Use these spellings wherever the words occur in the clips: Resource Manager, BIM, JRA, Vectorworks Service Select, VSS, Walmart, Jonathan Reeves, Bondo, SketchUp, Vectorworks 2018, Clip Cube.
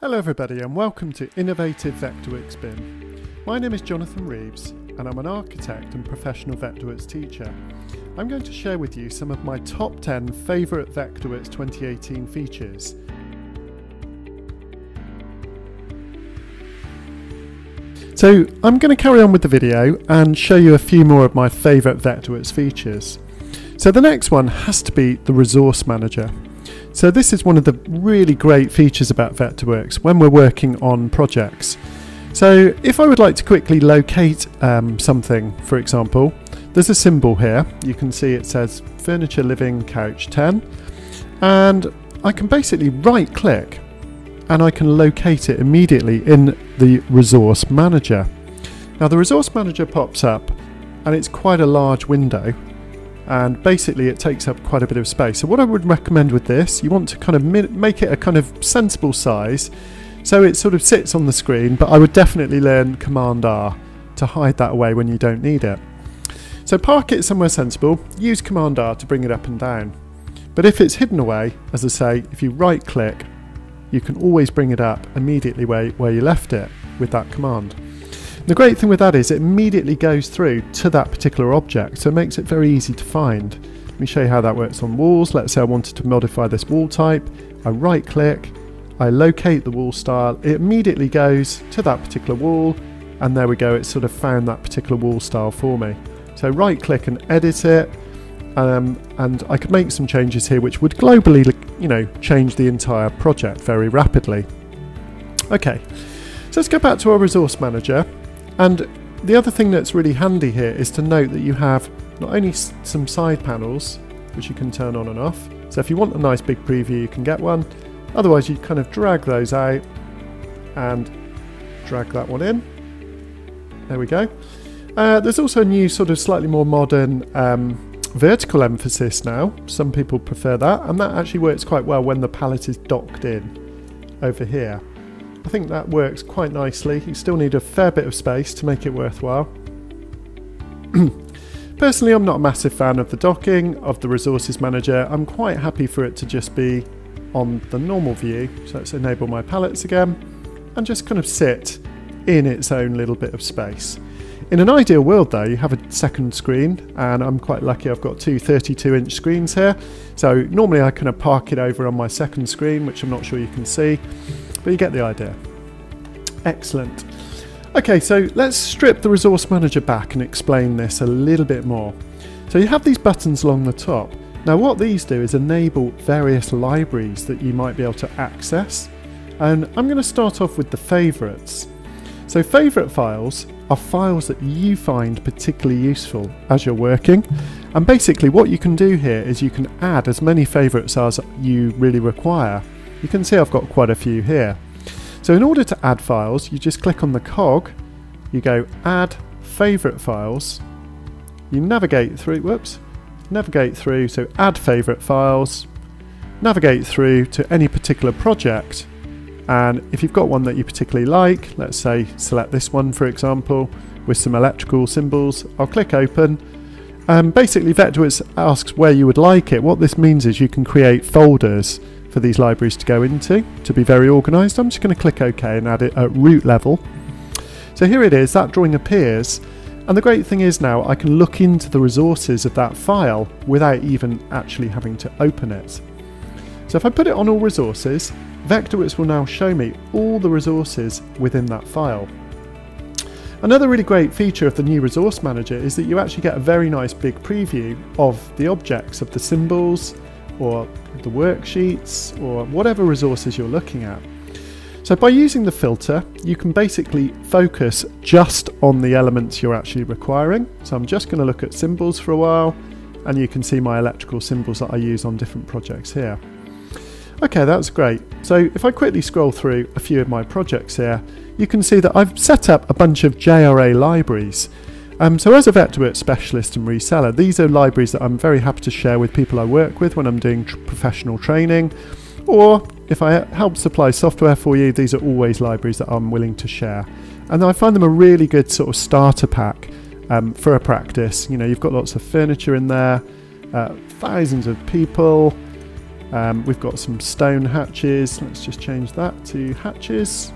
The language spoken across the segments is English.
Hello everybody and welcome to Innovative Vectorworks BIM. My name is Jonathan Reeves and I'm an architect and professional Vectorworks teacher. I'm going to share with you some of my top 10 favourite Vectorworks 2018 features. So I'm going to carry on with the video and show you a few more of my favourite Vectorworks features. So the next one has to be the Resource Manager. So this is one of the really great features about Vectorworks when we're working on projects. So if I would like to quickly locate something, for example, there's a symbol here. You can see it says Furniture Living Couch 10. And I can basically right click and I can locate it immediately in the Resource Manager. Now the Resource Manager pops up and it's quite a large window. And basically it takes up quite a bit of space. So what I would recommend with this, you want to kind of make it a kind of sensible size so it sort of sits on the screen, but I would definitely learn Command R to hide that away when you don't need it. So park it somewhere sensible, use Command R to bring it up and down. But if it's hidden away, as I say, if you right click, you can always bring it up immediately where you left it with that command. The great thing with that is it immediately goes through to that particular object, so it makes it very easy to find. Let me show you how that works on walls. Let's say I wanted to modify this wall type. I right click, I locate the wall style, it immediately goes to that particular wall, and there we go, it sort of found that particular wall style for me. So right click and edit it, and I could make some changes here which would globally, you know, change the entire project very rapidly. Okay, so let's go back to our Resource Manager. And the other thing that's really handy here is to note that you have not only some side panels, which you can turn on and off. So if you want a nice big preview, you can get one. Otherwise, you kind of drag those out and drag that one in. There we go. There's also a new sort of slightly more modern vertical emphasis now. Some people prefer that. And that actually works quite well when the palette is docked in over here. I think that works quite nicely. You still need a fair bit of space to make it worthwhile. Personally, I'm not a massive fan of the docking of the Resources Manager. I'm quite happy for it to just be on the normal view. So let's enable my palettes again and just kind of sit in its own little bit of space. In an ideal world though, you have a second screen, and I'm quite lucky I've got two 32-inch screens here. So normally I kind of park it over on my second screen, which I'm not sure you can see. But you get the idea. Excellent. Okay, so let's strip the Resource Manager back and explain this a little bit more. So you have these buttons along the top. Now what these do is enable various libraries that you might be able to access. And I'm going to start off with the favourites. So favourite files are files that you find particularly useful as you're working. And basically what you can do here is you can add as many favourites as you really require. You can see I've got quite a few here. So in order to add files, you just click on the cog, you go add favorite files, you navigate through, so add favorite files, navigate through to any particular project, and if you've got one that you particularly like, let's say select this one for example, with some electrical symbols, I'll click open. Basically Vectorworks asks where you would like it. What this means is you can create folders for these libraries to go into, to be very organised. I'm just going to click OK and add it at root level. So here it is, that drawing appears, and the great thing is now I can look into the resources of that file without even actually having to open it. So if I put it on all resources, Vectorworks will now show me all the resources within that file. Another really great feature of the new Resource Manager is that you actually get a very nice big preview of the objects, of the symbols, or the worksheets, or whatever resources you're looking at. So by using the filter, you can basically focus just on the elements you're actually requiring. So I'm just going to look at symbols for a while, and you can see my electrical symbols that I use on different projects here. Okay, that's great. So if I quickly scroll through a few of my projects here, you can see that I've set up a bunch of JRA libraries. So as a Vectorworks specialist and reseller, these are libraries that I'm very happy to share with people I work with when I'm doing professional training, or if I help supply software for you, these are always libraries that I'm willing to share. And I find them a really good sort of starter pack for a practice. You know, you've got lots of furniture in there, thousands of people, We've got some stone hatches. Let's just change that to hatches.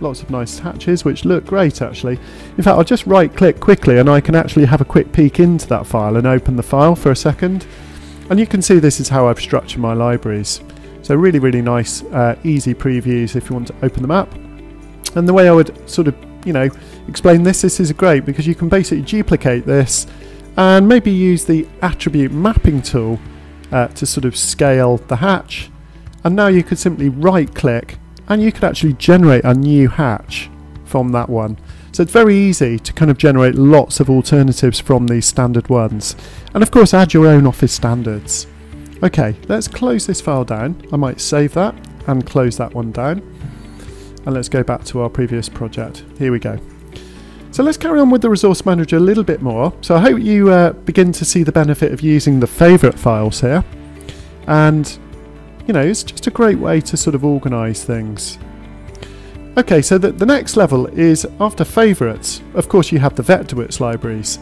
Lots of nice hatches, which look great actually. In fact, I'll just right click quickly and I can actually have a quick peek into that file and open the file for a second. And you can see this is how I've structured my libraries. So really, really nice, easy previews if you want to open them up. And the way I would sort of, you know, explain this is great because you can basically duplicate this and maybe use the attribute mapping tool to sort of scale the hatch. And now you could simply right click and you could actually generate a new hatch from that one. So it's very easy to kind of generate lots of alternatives from these standard ones. And of course, add your own Office standards. Okay, let's close this file down. I might save that and close that one down. And let's go back to our previous project. Here we go. So let's carry on with the Resource Manager a little bit more. So I hope you begin to see the benefit of using the favorite files here. And, you know, it's just a great way to sort of organize things. Okay, so the next level is after favorites. Of course, you have the Vectorworks libraries.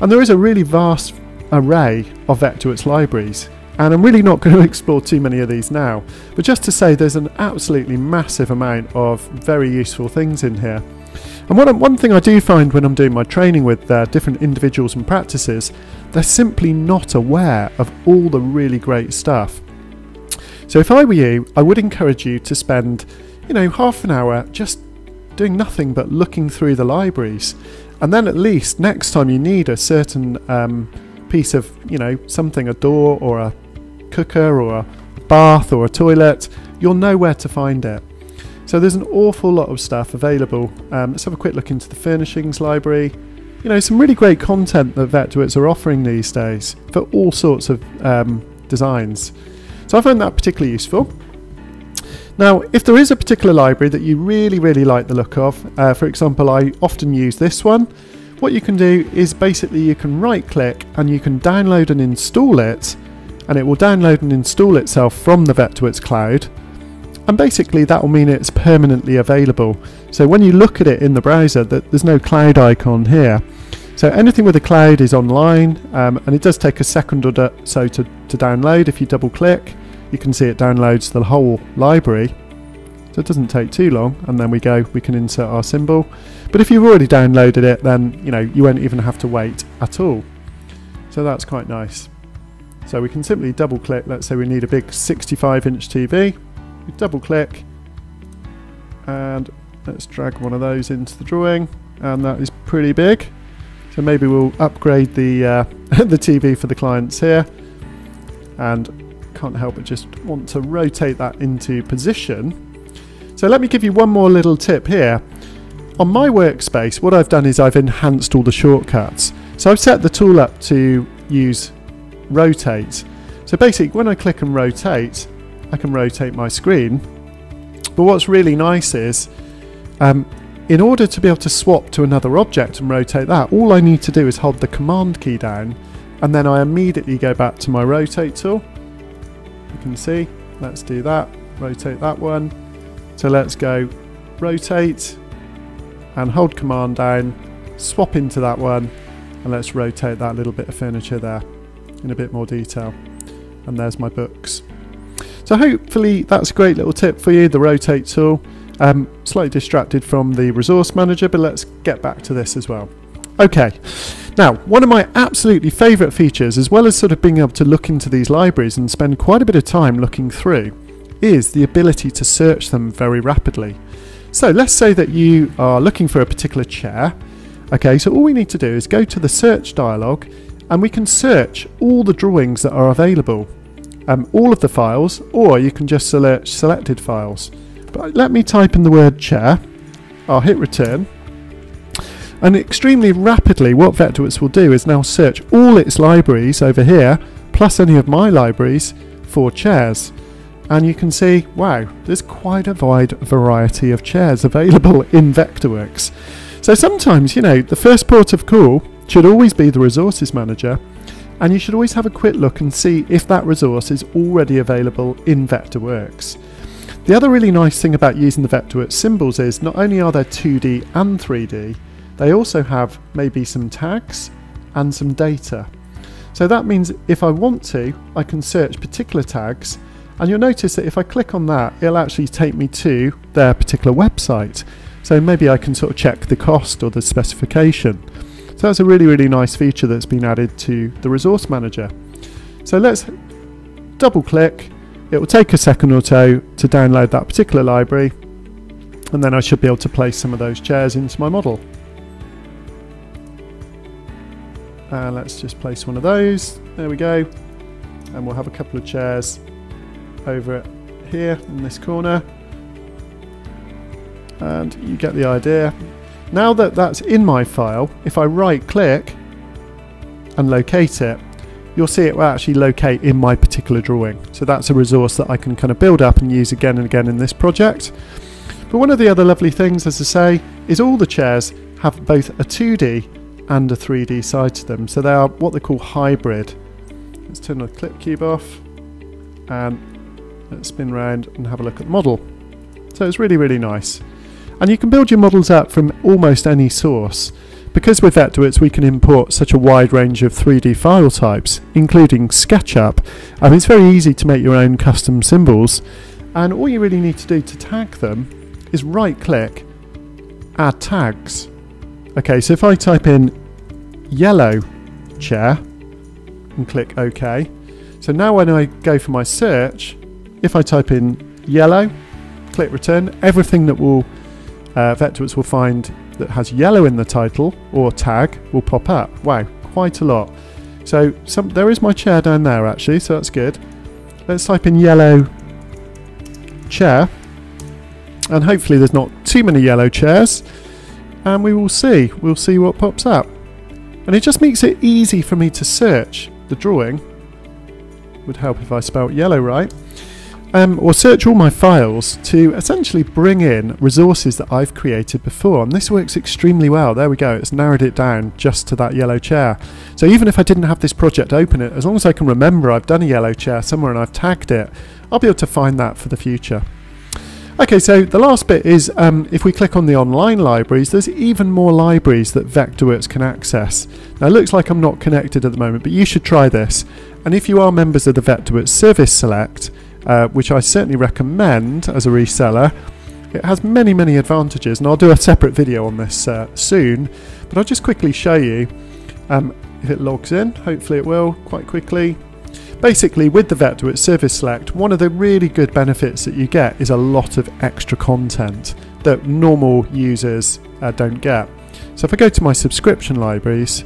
And there is a really vast array of Vectorworks libraries. And I'm really not going to explore too many of these now, but just to say there's an absolutely massive amount of very useful things in here. And one thing I do find when I'm doing my training with different individuals and practices, they're simply not aware of all the really great stuff. So if I were you, I would encourage you to spend, you know, half an hour just doing nothing but looking through the libraries. And then at least next time you need a certain piece of, you know, something, a door or a cooker or a bath or a toilet, you'll know where to find it. So there's an awful lot of stuff available. Let's have a quick look into the furnishings library. You know, some really great content that Vectorworks are offering these days for all sorts of designs. So I found that particularly useful. Now, if there is a particular library that you really, really like the look of, for example, I often use this one. What you can do is basically you can right click and you can download and install it, and it will download and install itself from the Vectorworks cloud, and basically that will mean it's permanently available. So when you look at it in the browser, there's no cloud icon here. So anything with a cloud is online, and it does take a second or so to download. If you double click, you can see it downloads the whole library. So it doesn't take too long, and then we go, we can insert our symbol. But if you've already downloaded it, then, you know, you won't even have to wait at all. So that's quite nice. So we can simply double click. Let's say we need a big 65-inch TV. We double click and let's drag one of those into the drawing, and that is pretty big. So maybe we'll upgrade the TV for the clients here, and can't help but just want to rotate that into position. So let me give you one more little tip here. On my workspace, what I've done is I've enhanced all the shortcuts. So I've set the tool up to use rotate. So basically, when I click and rotate, I can rotate my screen. But what's really nice is, in order to be able to swap to another object and rotate that, all I need to do is hold the command key down, and then I immediately go back to my rotate tool. You can see, let's do that, rotate that one. So let's go rotate and hold command down, swap into that one, and let's rotate that little bit of furniture there in a bit more detail. And there's my books. So hopefully that's a great little tip for you, the rotate tool. Slightly distracted from the Resource Manager, but let's get back to this as well. Okay, now one of my absolutely favourite features, as well as sort of being able to look into these libraries and spend quite a bit of time looking through, is the ability to search them very rapidly. So let's say that you are looking for a particular chair. Okay, so all we need to do is go to the search dialog, and we can search all the drawings that are available, all of the files, or you can just select selected files. But let me type in the word chair. I'll hit return, and extremely rapidly what Vectorworks will do is now search all its libraries over here, plus any of my libraries, for chairs. And you can see, wow, there's quite a wide variety of chairs available in Vectorworks. So sometimes, you know, the first port of call should always be the Resources Manager, and you should always have a quick look and see if that resource is already available in Vectorworks. The other really nice thing about using the Vectorworks symbols is not only are there 2D and 3D, they also have maybe some tags and some data. So that means if I want to, I can search particular tags, and you'll notice that if I click on that, it'll actually take me to their particular website. So maybe I can sort of check the cost or the specification. So that's a really, really nice feature that's been added to the Resource Manager. So let's double click. It will take a second or so to download that particular library, and then I should be able to place some of those chairs into my model. And let's just place one of those. There we go. And we'll have a couple of chairs over here in this corner. And you get the idea. Now that that's in my file, if I right click and locate it, you'll see it will actually locate in my particular drawing. So that's a resource that I can kind of build up and use again and again in this project. But one of the other lovely things, as I say, is all the chairs have both a 2D and a 3D side to them. So they are what they call hybrid. Let's turn the Clip Cube off and let's spin around and have a look at the model. So it's really, really nice. And you can build your models up from almost any source. Because with Vectorworks we can import such a wide range of 3D file types, including SketchUp. It's very easy to make your own custom symbols. And all you really need to do to tag them is right click, add tags. Okay, so if I type in yellow chair and click OK, so now when I go for my search, if I type in yellow, click return, everything that will Vectorworks will find that has yellow in the title or tag will pop up. Wow, quite a lot. So there is my chair down there actually, so that's good. Let's type in yellow chair. And hopefully there's not too many yellow chairs, and we'll see what pops up. And it just makes it easy for me to search the drawing. Would help if I spelt yellow right. Or search all my files to essentially bring in resources that I've created before, and this works extremely well. There we go, it's narrowed it down just to that yellow chair. So even if I didn't have this project open, it as long as I can remember I've done a yellow chair somewhere and I've tagged it, I'll be able to find that for the future. Okay, so the last bit is if we click on the online libraries, there's even more libraries that Vectorworks can access. Now it looks like I'm not connected at the moment, but you should try this. And if you are members of the Vectorworks Service Select, which I certainly recommend as a reseller, it has many, many advantages. And I'll do a separate video on this soon, but I'll just quickly show you if it logs in. Hopefully it will quite quickly. Basically, with the Vectorworks Service Select, one of the really good benefits that you get is a lot of extra content that normal users don't get. So if I go to my subscription libraries,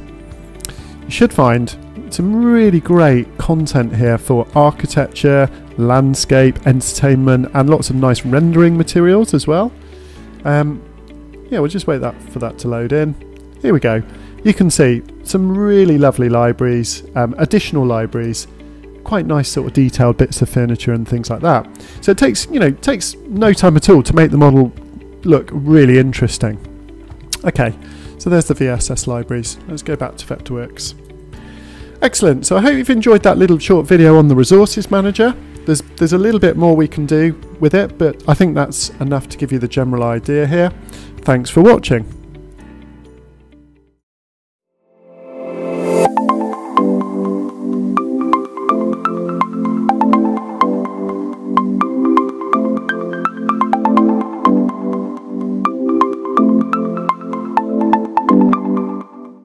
you should find some really great content here for architecture, landscape, entertainment, and lots of nice rendering materials as well. Yeah, we'll just wait for that to load in. Here we go. You can see some really lovely libraries, additional libraries, quite nice sort of detailed bits of furniture and things like that. So it takes, you know, takes no time at all to make the model look really interesting. Okay, so there's the VSS libraries. Let's go back to Vectorworks. Excellent. So I hope you've enjoyed that little short video on the Resources Manager. There's a little bit more we can do with it, but I think that's enough to give you the general idea here. Thanks for watching.